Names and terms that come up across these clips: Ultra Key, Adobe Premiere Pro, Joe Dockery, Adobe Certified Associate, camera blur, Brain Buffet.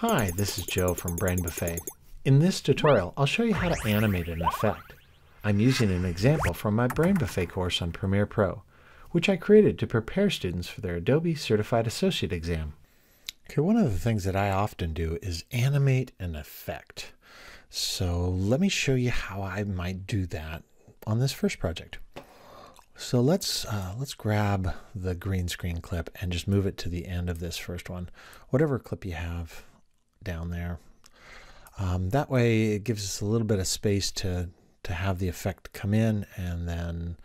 Hi, this is Joe from Brain Buffet. In this tutorial, I'll show you how to animate an effect. I'm using an example from my Brain Buffet course on Premiere Pro, which I created to prepare students for their Adobe Certified Associate exam. Okay, one of the things that I often do is animate an effect. So let me show you how I might do that on this first project. So let's grab the green screen clip and just move it to the end of this first one. Whatever clip you have down there. That way it gives us a little bit of space to have the effect come in, and then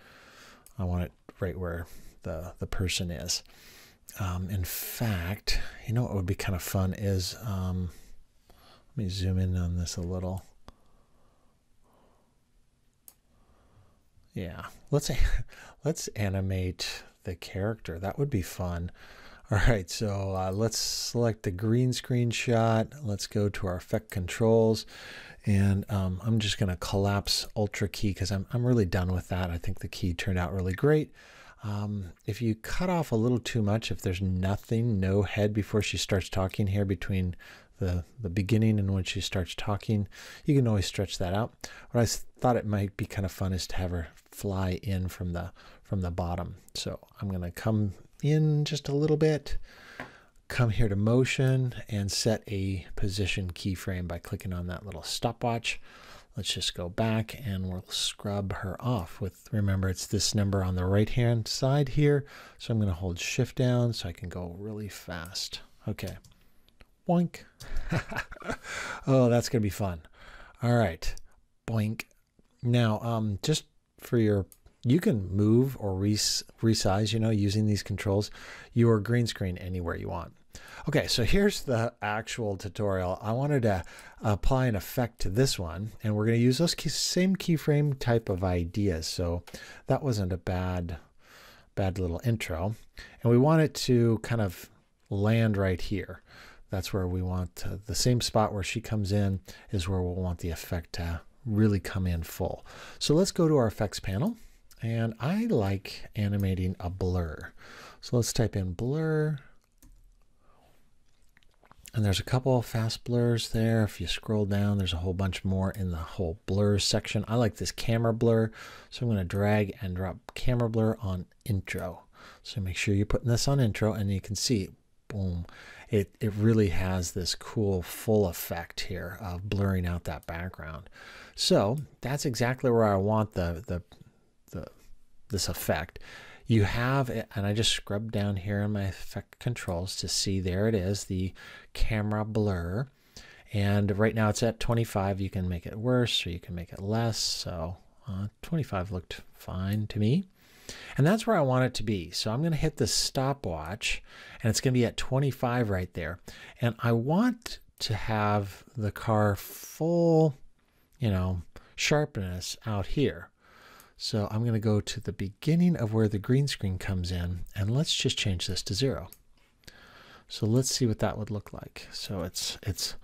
I want it right where the person is. In fact, you know what would be kind of fun is, let me zoom in on this a little. Yeah, let's animate the character. That would be fun. All right, so let's select the green screen shot. Let's go to our effect controls, and I'm just going to collapse Ultra Key because I'm really done with that. I think the key turned out really great. If you cut off a little too much, if there's nothing, no head before she starts talking here between the beginning and when she starts talking, you can always stretch that out. What I thought it might be kind of fun is to have her fly in from the bottom. So I'm going to come in just a little bit, come here to motion, and set a position keyframe by clicking on that little stopwatch. Let's just go back and we'll scrub her off with, remember, it's this number on the right hand side here. So I'm going to hold shift down so I can go really fast. Okay. Boink. Oh, that's going to be fun. All right. Boink. Now, just for your, you can move or resize, you know, using these controls, your green screen anywhere you want. Okay, so here's the actual tutorial. I wanted to apply an effect to this one, and we're going to use those same keyframe type of ideas. So that wasn't a bad little intro. And we want it to kind of land right here. That's where we want the same spot where she comes in is where we'll want the effect to really come in full. So let's go to our effects panel. And I like animating a blur. So let's type in blur. And there's a couple of fast blurs there. If you scroll down, there's a whole bunch more in the whole blur section. I like this camera blur. So I'm going to drag and drop camera blur on intro. So make sure you're putting this on intro, and you can see, boom, it really has this cool full effect here of blurring out that background. So that's exactly where I want this effect. You have it, and I just scrubbed down here in my effect controls to see, there it is, the camera blur. And right now it's at 25. You can make it worse or you can make it less. So 25 looked fine to me. And that's where I want it to be. So I'm going to hit the stopwatch, and it's going to be at 25 right there. And I want to have the car full, you know, sharpness out here. So I'm going to go to the beginning of where the green screen comes in, and let's just change this to 0. So let's see what that would look like. So it's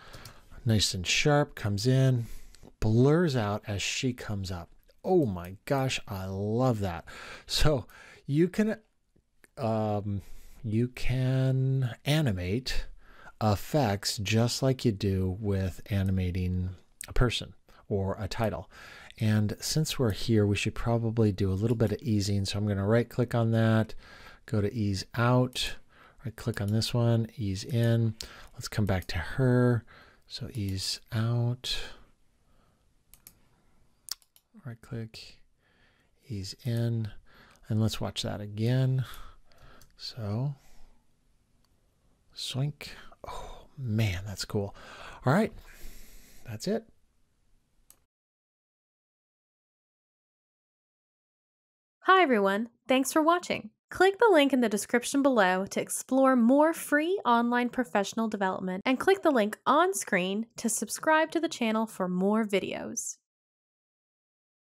nice and sharp, comes in, blurs out as she comes up. Oh my gosh, I love that. So you can animate effects just like you do with animating a person or a title. And since we're here, we should probably do a little bit of easing. So I'm going to right click on that, go to ease out, right click on this one, ease in. Let's come back to her. So ease out, right click, ease in, and let's watch that again. So swink. Oh man, that's cool. All right, that's it. Hi everyone, thanks for watching. Click the link in the description below to explore more free online professional development, and click the link on screen to subscribe to the channel for more videos.